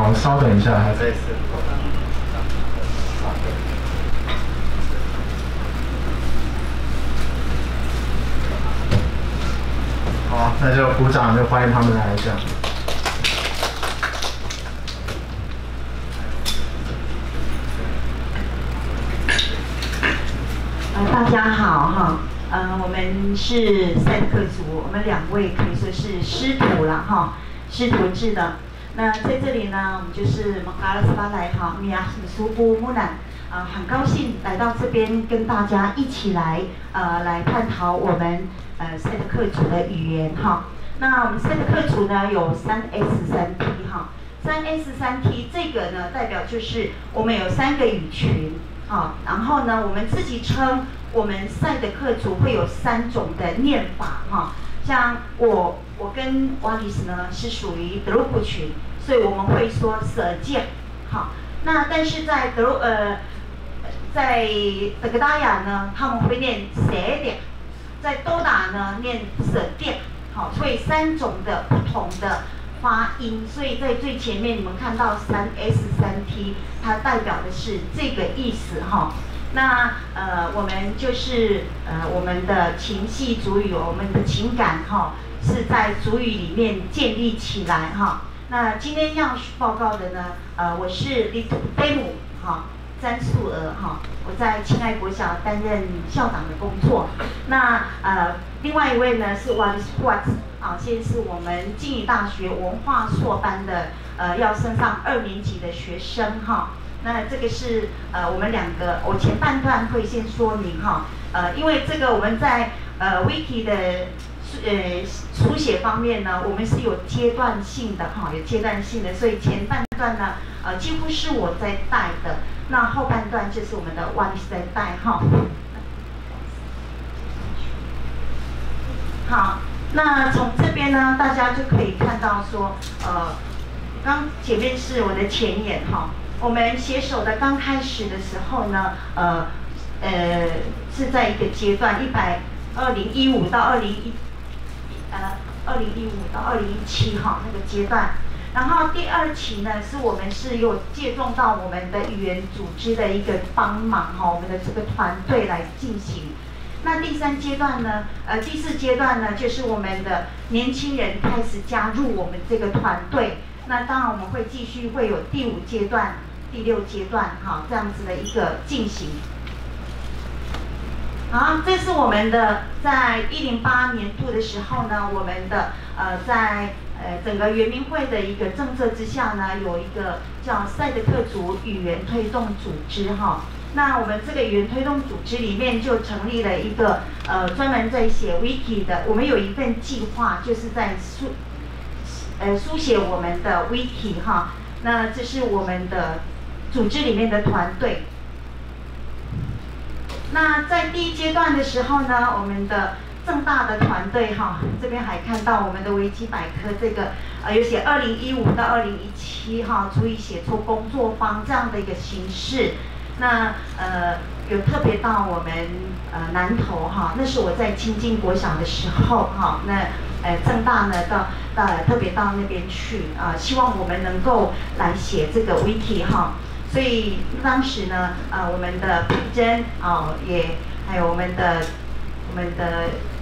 好，稍等一下，还在。 好，那就鼓掌，就欢迎他们来一下。大家好哈，我们是赛德克族，我们两位可以说是师徒了哈，师徒制的。那在这里呢，我们就是蒙嘎拉斯巴莱哈米亚苏布木兰。 很高兴来到这边跟大家一起来来探讨我们赛德克族的语言哈。那我们赛德克族呢有3S3T 哈，3S3T 这个呢代表就是我们有三个语群哈，然后呢我们自己称我们赛德克族会有三种的念法哈，像我跟瓦里斯呢是属于德鲁固群，所以我们会说舍健哈。那但是在在德格达雅呢，他们会念舍点，在多达呢念舍点，好，所以三种的不同的发音，所以在最前面你们看到3S3T， 它代表的是这个意思哈。那我们就是我们的情系族语，我们的情感哈，是在族语里面建立起来哈。那今天要报告的呢，我是李贝姆哈。 詹素娥哈，我在亲爱国小担任校长的工作。那另外一位呢是瓦里斯布瓦兹啊，现在是我们静宜大学文化硕班的要升上2年级的学生哈。那这个是我们两个，我前半段会先说明哈，因为这个我们在Wiki 的书写方面呢，我们是有阶段性的哈，有阶段性的，所以前半段呢几乎是我在带的。 那后半段就是我们的万历时代哈。好，那从这边呢，大家就可以看到说，刚前面是我的前言哈。我们写手的刚开始的时候呢，是在一个阶段，2015到2017哈那个阶段。 然后第二期呢，是我们是有借重到我们的语言组织的一个帮忙哈，我们的这个团队来进行。那第三阶段呢，第四阶段呢，就是我们的年轻人开始加入我们这个团队。那当然我们会继续会有第五阶段、第六阶段哈这样子的一个进行。好，这是我们的在2008年度的时候呢，我们的在。 整个原民会的一个政策之下呢，有一个叫赛德克族语言推动组织哈。那我们这个语言推动组织里面就成立了一个专门在写 wiki 的，我们有一份计划，就是在书写我们的 wiki 哈。那这是我们的组织里面的团队。那在第一阶段的时候呢，我们的 正大的团队哈，这边还看到我们的维基百科这个有写2015到2017哈，足以写出工作坊这样的一个形式。那有特别到我们南投哈，那是我在清境国小的时候哈，那正大呢到特别到那边去啊，希望我们能够来写这个 wiki 哈。所以当时呢我们的佩珍啊也还有我们的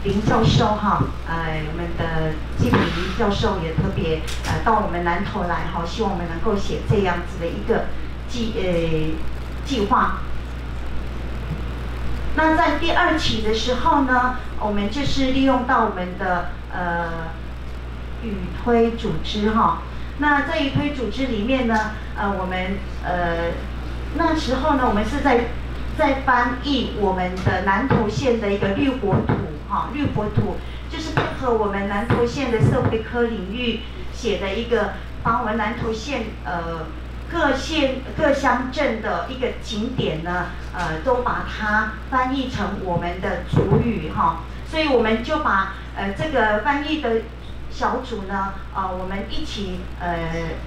林教授哈，我们的季平教授也特别到我们南投来哈，希望我们能够写这样子的一个计划。那在第二期的时候呢，我们就是利用到我们的语推组织哈。那在语推组织里面呢，我们那时候呢，我们是在翻译我们的南投县的一个绿活图，哈，绿活图就是配合我们南投县的社会科领域写的一个，把我们南投县各乡镇的一个景点呢，都把它翻译成我们的族语，哈，所以我们就把这个翻译的小组呢，我们一起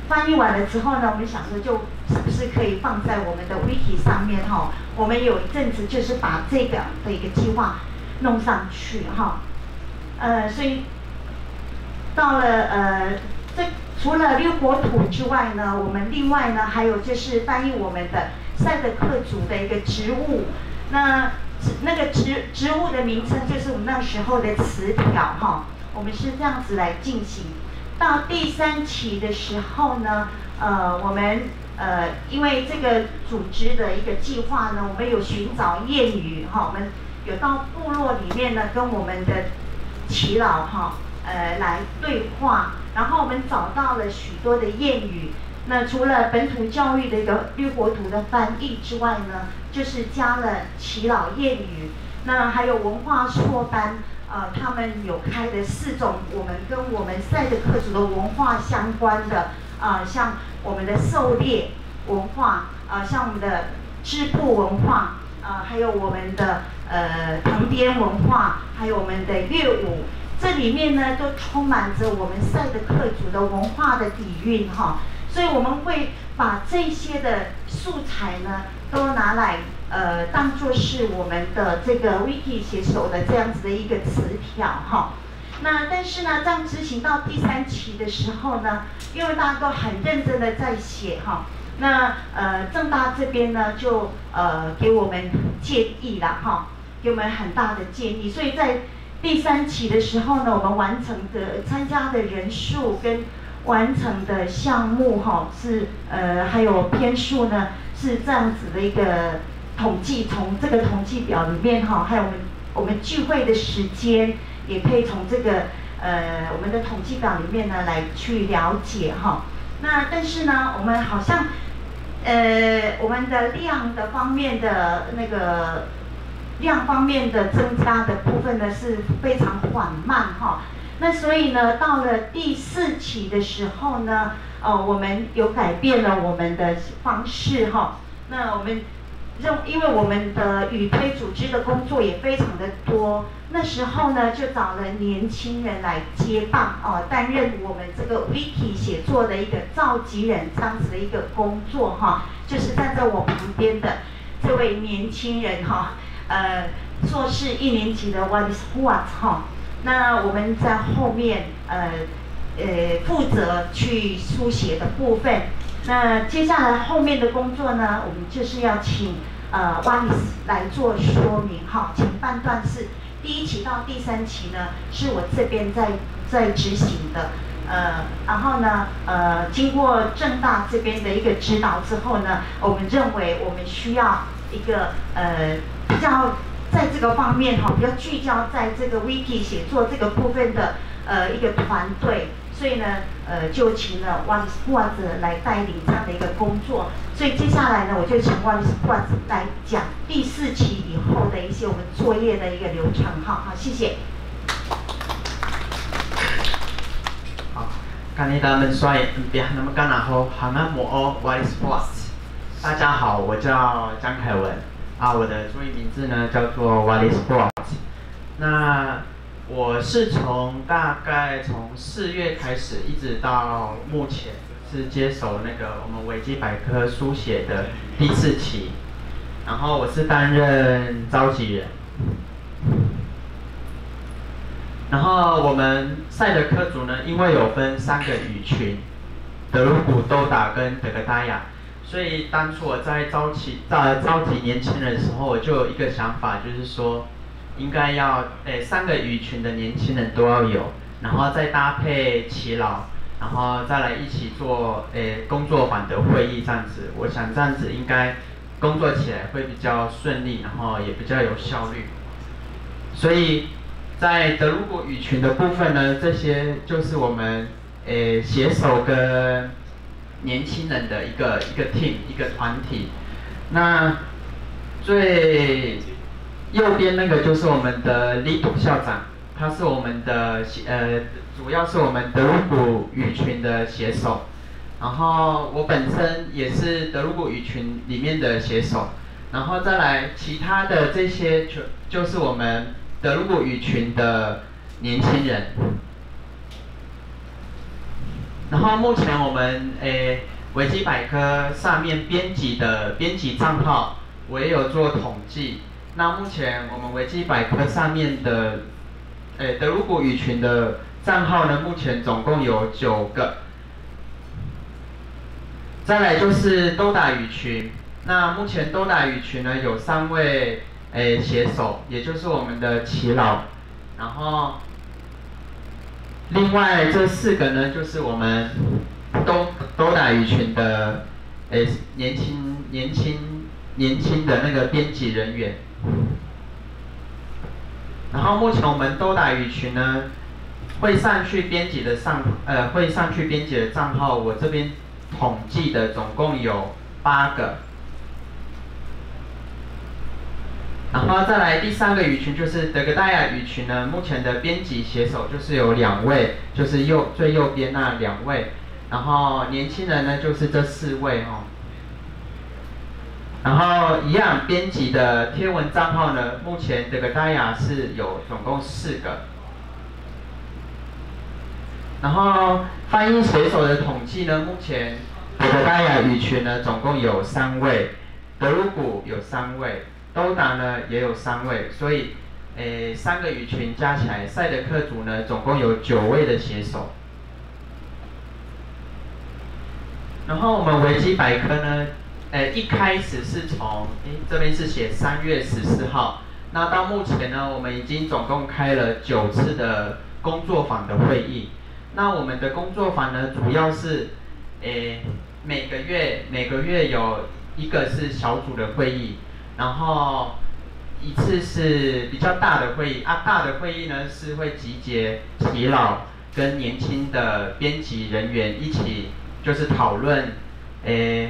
翻译完了之后呢，我们想说就。 是不是可以放在我们的 wiki 上面哈？我们有一阵子就是把这个的一个计划弄上去哈。所以到了这除了六国土之外呢，我们另外呢还有就是翻译我们的赛德克族的一个植物，那个植物的名称就是我们那时候的词条哈。我们是这样子来进行。到第三期的时候呢，我们因为这个组织的一个计划呢，我们有寻找谚语哈，我们有到部落里面呢跟我们的耆老哈。来对话，然后我们找到了许多的谚语。那除了本土教育的一个绿国土的翻译之外呢，就是加了耆老谚语。那还有文化硕班，他们有开的4种我们跟我们赛德克族的文化相关的，像我们的狩猎文化，像我们的织布文化，还有我们的藤编文化，还有我们的乐舞。这里面呢，都充满着我们赛德克族的文化的底蕴哈，所以我们会把这些的素材呢，都拿来当做是我们的这个 wiki 写手的这样子的一个词条哈。那但是呢，这样执行到第3期的时候呢，因为大家都很认真的在写哈，那政大这边呢就给我们建议了哈，给我们很大的建议，所以在第3期的时候呢，我们完成的参加的人数跟完成的项目哈是还有篇数呢是这样子的一个统计，从这个统计表里面哈，还有我们聚会的时间也可以从这个我们的统计表里面呢来去了解哈。那但是呢，我们好像我们的量的方面的那个。量方面的增加的部分呢是非常缓慢哈，那所以呢，到了第4期的时候呢，我们有改变了我们的方式哈。那我们因为我们的语推组织的工作也非常的多，那时候呢就找了年轻人来接棒哦，担任我们这个 wiki 写作的一个召集人这样子的一个工作哈，就是站在我旁边的这位年轻人哈。硕士1年级的 What is What 哈，那我们在后面负责去书写的部分。那接下来后面的工作呢，我们就是要请What is 来做说明哈。前半段是第1期到第3期呢，是我这边在执行的。然后呢，经过政大这边的一个指导之后呢，我们认为我们需要一个比较在这个方面哈，比较聚焦在这个 wiki 写作这个部分的一个团队，所以呢就请了Wallace来带领这样的一个工作。所以接下来呢，我就请Wallace来讲第4期以后的一些我们作业的一个流程哈。好，谢谢。好，看你们说别那么干，然后喊俺母哦Wallace。大家好，我叫江凯文啊，我的中文名字呢叫做 Wallace Watt。那我是大概从4月开始，一直到目前是接手那个我们维基百科书写的第4期，然后我是担任召集人。然后我们赛德克族呢，因为有分3个语群，德鲁古、豆打跟德格达雅。所以当初我在召集年轻人的时候，我就有一个想法，就是说，应该要3个语群的年轻人都要有，然后再搭配耆老，然后再来一起做工作坊的会议这样子。我想这样子应该工作起来会比较顺利，然后也比较有效率。所以在德鲁古语群的部分呢，这些就是我们写手跟年轻人的一个 team 一个团体。那最右边那个就是我们的李董校长，他是我们的主要是我们德鲁古语群的写手，然后我本身也是德鲁古语群里面的写手，然后再来其他的这些就是我们德鲁古语群的年轻人。然后目前我们维基百科上面编辑账号，我也有做统计。那目前我们维基百科上面的德鲁古语群的账号呢，目前总共有9个。再来就是兜打语群，那目前兜打语群呢有3位写手，也就是我们的耆老，然后另外这4个呢就是我们兜打语群的年轻的那个编辑人员。然后目前我们兜打语群呢会上去编辑的账号，我这边统计的总共有8个。然后再来第3个语群就是德格戴亚语群呢，目前的编辑写手就是有2位，就是最右边那2位，然后年轻人呢就是这4位哦。然后一样编辑的贴文账号呢，目前德格戴亚是有总共4个。然后翻译写手的统计呢，目前德格戴亚语群呢总共有3位，德鲁古有3位。兜打呢也有3位，所以，3个语群加起来，赛德克族呢总共有9位的写手。然后我们维基百科呢，一开始是从，这边是写3月14号，那到目前呢，我们已经总共开了9次的工作坊的会议。那我们的工作坊呢，主要是，每个月有1个是小组的会议。然后一次是比较大的会议啊，大的会议呢是会集结耆老跟年轻的编辑人员一起，就是讨论那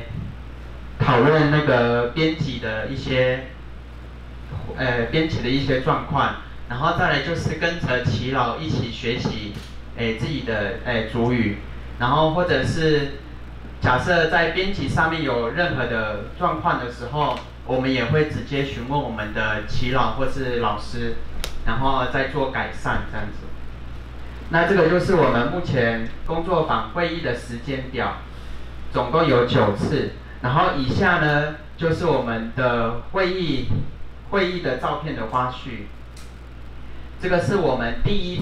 个编辑的一些状况，然后再来就是跟着耆老一起学习自己的族语，然后或者是假设在编辑上面有任何的状况的时候，我们也会直接询问我们的耆老或是老师，然后再做改善这样子。那这个就是我们目前工作坊会议的时间表，总共有9次。然后以下呢就是我们的会议的照片的花絮。这个是我们第一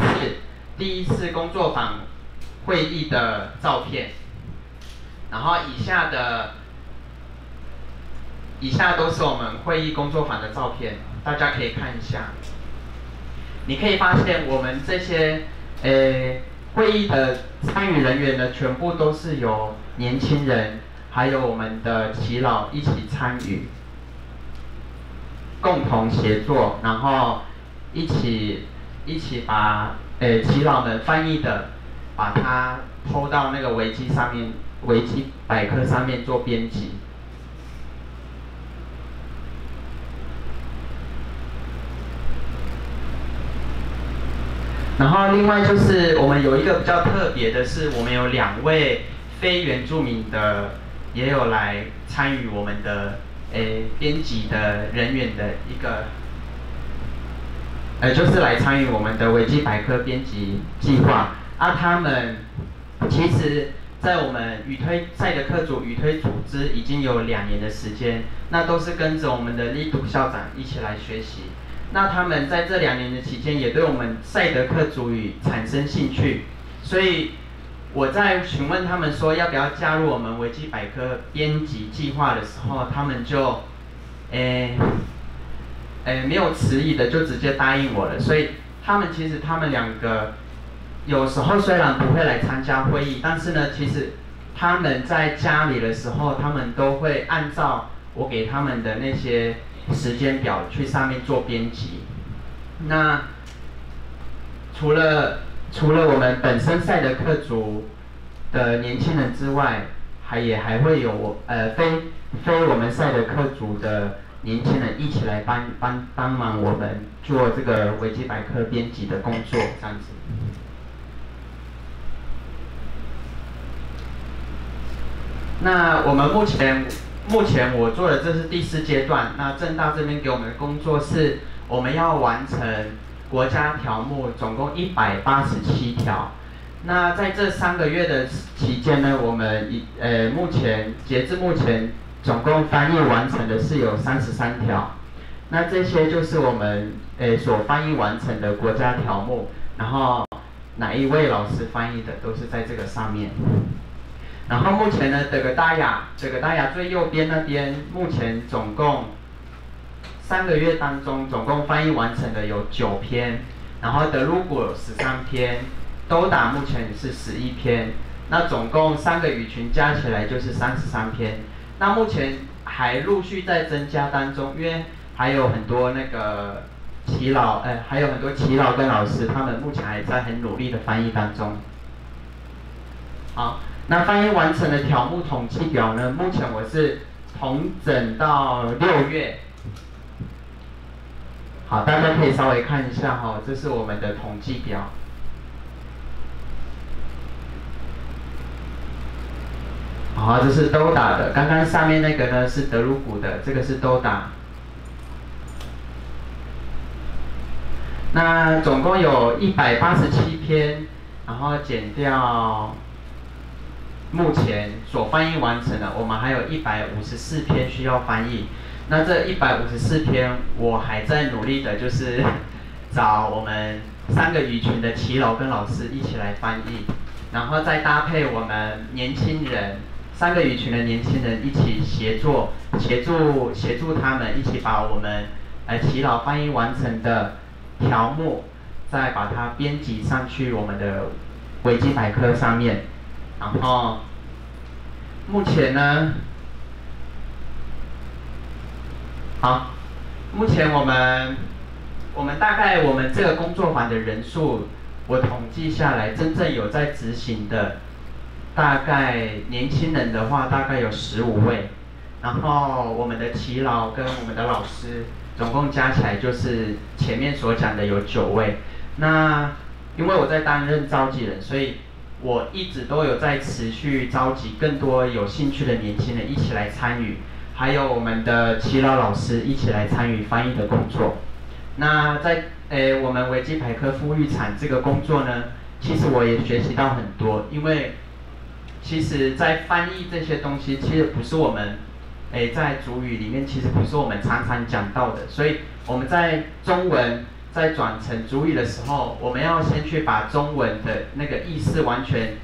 次工作坊会议的照片。然后以下都是我们会议工作坊的照片，大家可以看一下。你可以发现我们这些会议的参与人员呢，全部都是由年轻人还有我们的耆老一起参与，共同协作，然后一起把耆老们翻译的，把它抛到那个维基百科上面做编辑。然后另外就是我们有一个比较特别的是，我们有2位非原住民的也有来参与我们的编辑的人员的一个，就是来参与我们的维基百科编辑计划。啊，他们其实在我们赛德克族语推组织已经有2年的时间，那都是跟着我们的李笃校长一起来学习。那他们在这2年的期间，也对我们赛德克族语产生兴趣，所以我在询问他们说要不要加入我们维基百科编辑计划的时候，他们就，没有迟疑的就直接答应我了。所以他们2个有时候虽然不会来参加会议，但是呢，其实他们在家里的时候，他们都会按照我给他们的那些时间表去上面做编辑。那除了我们本身赛德克族的年轻人之外，还会有非我们赛德克族的年轻人一起来帮忙我们做这个维基百科编辑的工作这样子。那我们目前我做的这是第4阶段，那政大这边给我们的工作是，我们要完成国家条目总共187条。那在这3个月的期间呢，我们截至目前总共翻译完成的是有33条。那这些就是我们所翻译完成的国家条目，然后哪一位老师翻译的都是在这个上面。然后目前呢，整个大雅最右边那边，目前总共3个月当中，总共翻译完成的有9篇，然后德鲁果13篇，都打目前是11篇，那总共3个语群加起来就是33篇。那目前还陆续在增加当中，因为还有很多那个耆老跟老师，他们目前还在很努力的翻译当中。好。 那翻译完成的条目统计表呢？目前我是统整到6月。好，大家可以稍微看一下哈，这是我们的统计表。好，这是都打的。刚刚上面那个呢是德鲁古的，这个是都打。那总共有187篇，然后减掉。 目前所翻译完成的，我们还有154篇需要翻译。那这154篇，我还在努力的，就是找我们3个语群的耆老跟老师一起来翻译，然后再搭配我们年轻人，3个语群的年轻人一起协助他们一起把我们耆老翻译完成的条目，再把它编辑上去我们的维基百科上面。 然后，目前呢，好，目前我们大概我们这个工作坊的人数，我统计下来，真正有在执行的，大概年轻人的话大概有15位，然后我们的耆老跟我们的老师，总共加起来就是前面所讲的有9位。那因为我在担任召集人，所以。 我一直都有在持续召集更多有兴趣的年轻人一起来参与，还有我们的耆老老师一起来参与翻译的工作。那在我们维基百科富育产这个工作呢，其实我也学习到很多，因为其实，在翻译这些东西，其实不是我们在族语里面，其实不是我们常常讲到的，所以我们在中文。 在转成族语的时候，我们要先去把中文的那个意思完全，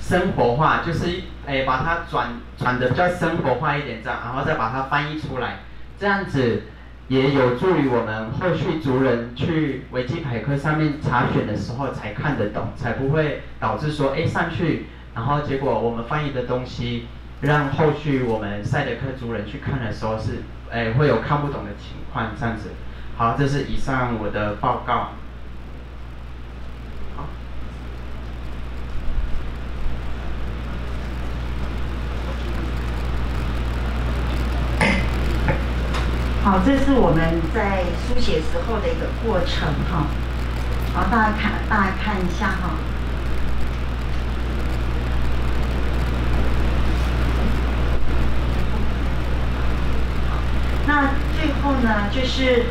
生活化，就是把它转的比较生活化一点，这样，然后再把它翻译出来，这样子也有助于我们后续族人去维基百科上面查询的时候才看得懂，才不会导致说上去，然后结果我们翻译的东西，让后续我们赛德克族人去看的时候是会有看不懂的情况这样子。 好，这是以上我的报告。好，好，这是我们在书写时候的一个过程哈。好，大家看一下哈。那最后呢，就是。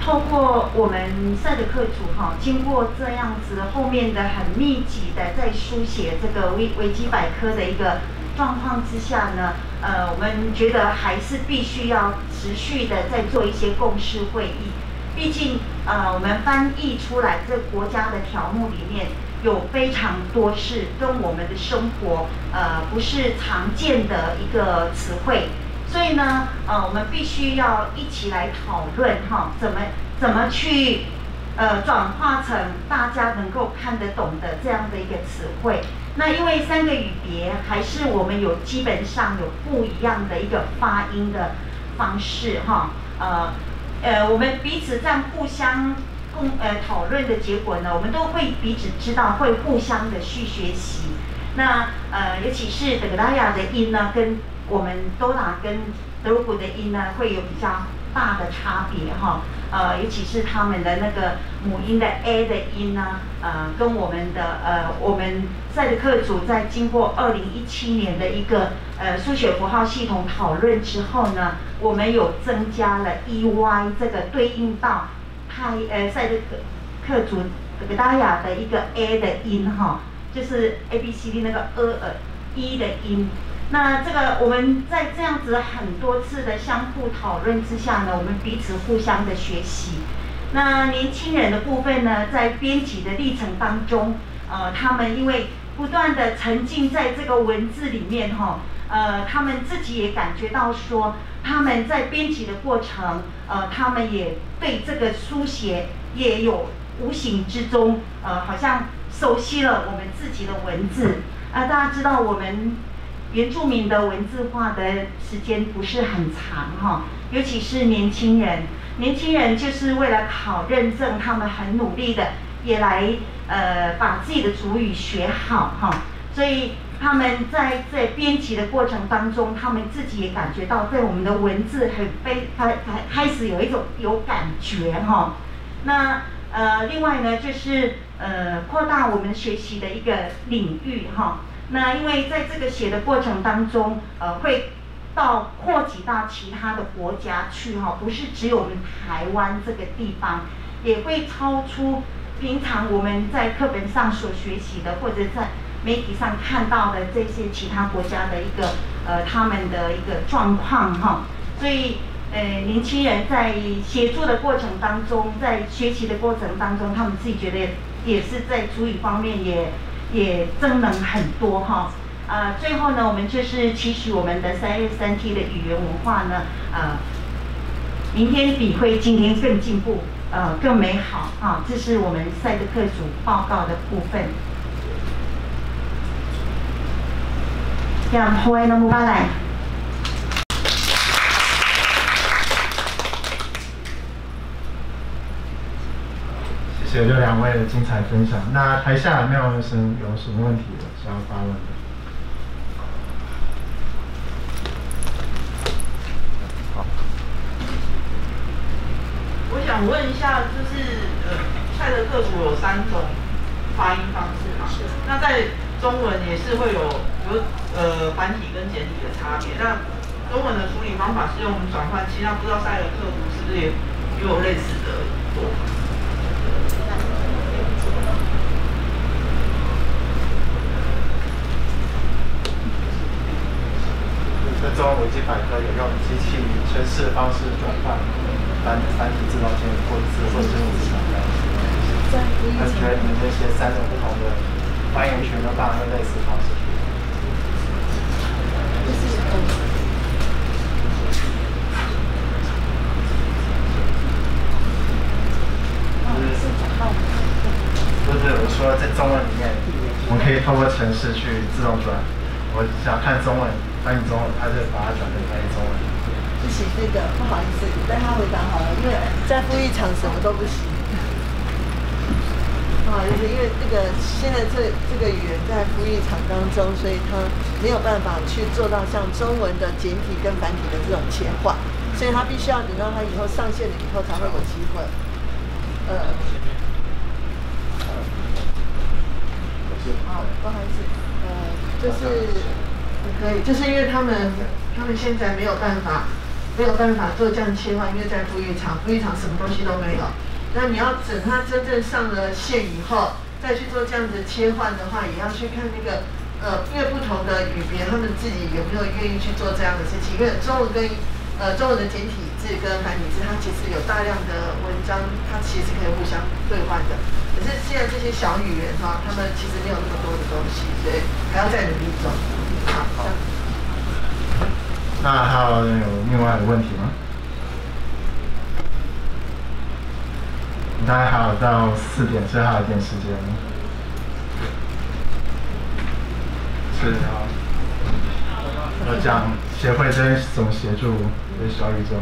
透过我们赛德克族哈，经过这样子后面的很密集的在书写这个维基百科的一个状况之下呢，我们觉得还是必须要持续的在做一些共识会议，毕竟我们翻译出来这国家的条目里面有非常多是跟我们的生活不是常见的一个词汇。 所以呢，我们必须要一起来讨论哈，怎么去转化成大家能够看得懂的这样的一个词汇。那因为3个语别还是我们有基本上有不一样的一个发音的方式哈，我们彼此这样互相讨论的结果呢，我们都会彼此知道，会互相的去学习。那尤其是德格拉雅的音呢，跟 我们都打跟德鲁古的音呢，会有比较大的差别哈，尤其是他们的那个母音的 a 的音呢，跟我们的我们赛德克族在经过2017年的一个数学符号系统讨论之后呢，我们有增加了 ey 这个对应到赛德克族格格达雅的一个 a 的音哈，就是 a b c d 那个 e 的音。 那这个我们在这样子很多次的相互讨论之下呢，我们彼此互相的学习。那年轻人的部分呢，在编辑的历程当中，他们因为不断的沉浸在这个文字里面哈，他们自己也感觉到说，他们在编辑的过程，他们也对这个书写也有无形之中，好像熟悉了我们自己的文字。大家知道我们原住民的文字化的时间不是很长哈，尤其是年轻人，年轻人就是为了考认证，他们很努力的也来把自己的族语学好哈，所以他们在编辑的过程当中，他们自己也感觉到对我们的文字很开始有一种有感觉哈。那另外呢就是扩大我们学习的一个领域哈。那因为在这个写的过程当中，会到扩及到其他的国家去哈，不是只有我们台湾这个地方，也会超出平常我们在课本上所学习的，或者在媒体上看到的这些其他国家的一个他们的一个状况哈。所以年轻人在协助的过程当中，在学习的过程当中，他们自己觉得也是在族语方面也增能很多哈。最后呢，我们就是期许我们的323T 的语言文化呢，明天比会今天更进步，更美好啊。这是我们赛德克组报告的部分。让各位的目光来。谢谢这两位的精彩分享。那台下有没有人有什么问题的想要发问的？好，我想问一下，就是赛德克族有3种发音方式嘛？那在中文也是会有，比如繁体跟简体的差别。那中文的处理方法是用转换器，那不知道赛德克族是不是也有类似的做法？在中文维基百科有用机器程式的方式转换繁体字到简体字或者是文字转换。那觉得你们这些3种不同的发音学的办法用类似方式？就是我说在中文里面，我们可以透过程式去自动转。我想看中文。翻译中文，他就把它转成翻译中文。不行，这个不好意思，让他回答好了，因为在副议场什么都不行。不好意思，因为这个现在这个语言在副议场当中，所以他没有办法去做到像中文的简体跟繁体的这种切换，所以他必须要等到他以后上线了以后才会有机会。好，不好意思，就是。可以，就是因为他们现在没有办法做这样切换，因为在富裕场什么东西都没有。那你要等他真正上了线以后，再去做这样的切换的话，也要去看那个因为不同的语别，他们自己有没有愿意去做这样的事情。因为中文跟中文的简体字跟繁体字，它其实有大量的文章，它其实可以互相兑换的。可是现在这些小语言哈，他们其实没有那么多的东西，所以还要再努力中。好，那还有另外的问题吗？大家还有到4点，所以还有点时间。是啊，我讲协会这边怎么协助小语种。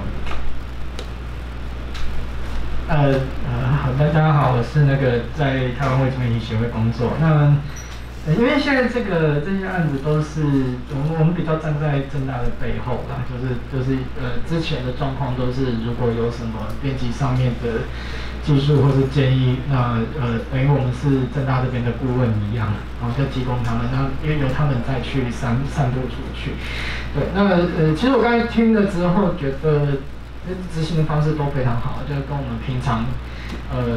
好，大家好，我是那个在台湾维族语协会工作。那因为现在这些案子都是我们比较站在政大的背后啦，就是之前的状况都是如果有什么编辑上面的技术或是建议，那等于我们是政大这边的顾问一样，然后就提供他们，那因为由他们再去散布出去。对，那其实我刚才听了之后觉得执行的方式都非常好，就跟我们平常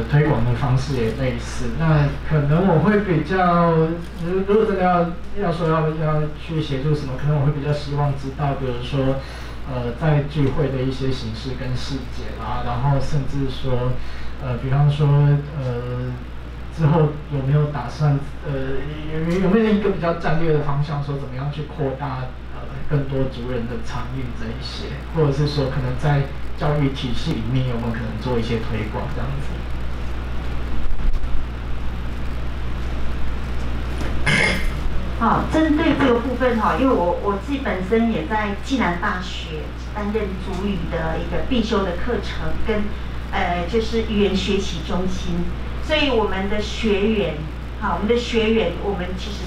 推广的方式也类似。那可能我会比较，如果真的要说要去协助什么，可能我会比较希望知道，比如说在聚会的一些形式跟细节啦，然后甚至说比方说之后有没有打算有没有一个比较战略的方向，说怎么样去扩大更多族人的参与这一些，或者是说可能在教育体系里面有没有可能做一些推广这样子？好，针对这个部分哈，因为我自己本身也在暨南大学担任族语的一个必修的课程跟就是语言学习中心，所以我们的学员好，我们的学员我们其实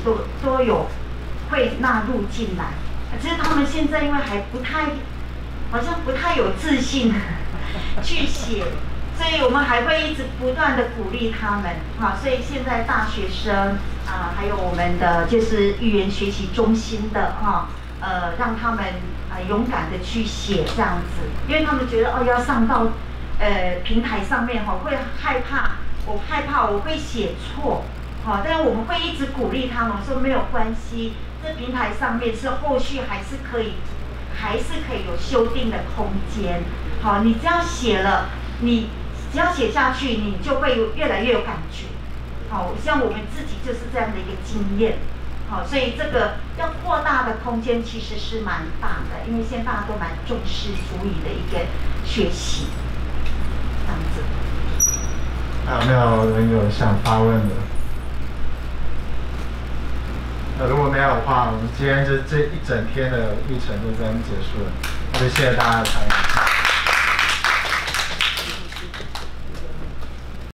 都有会纳入进来，只是他们现在因为还不太好像不太有自信去写，所以我们还会一直不断的鼓励他们哈，所以现在大学生啊，还有我们的就是语言学习中心的哈，让他们勇敢的去写这样子，因为他们觉得哦要上到平台上面哈，会害怕我会写错，好，但是我们会一直鼓励他们说没有关系，这平台上面是后续还是可以有修订的空间，好，你只要写了，你只要写下去，你就会越来越有感觉。好，像我们自己就是这样的一个经验。好，所以这个要扩大的空间其实是蛮大的，因为现在大家都蛮重视族语的一个学习，这样子。有没有人有想发问的？如果没有的话，我们今天这一整天的议程就这样结束了，就谢谢大家的参与。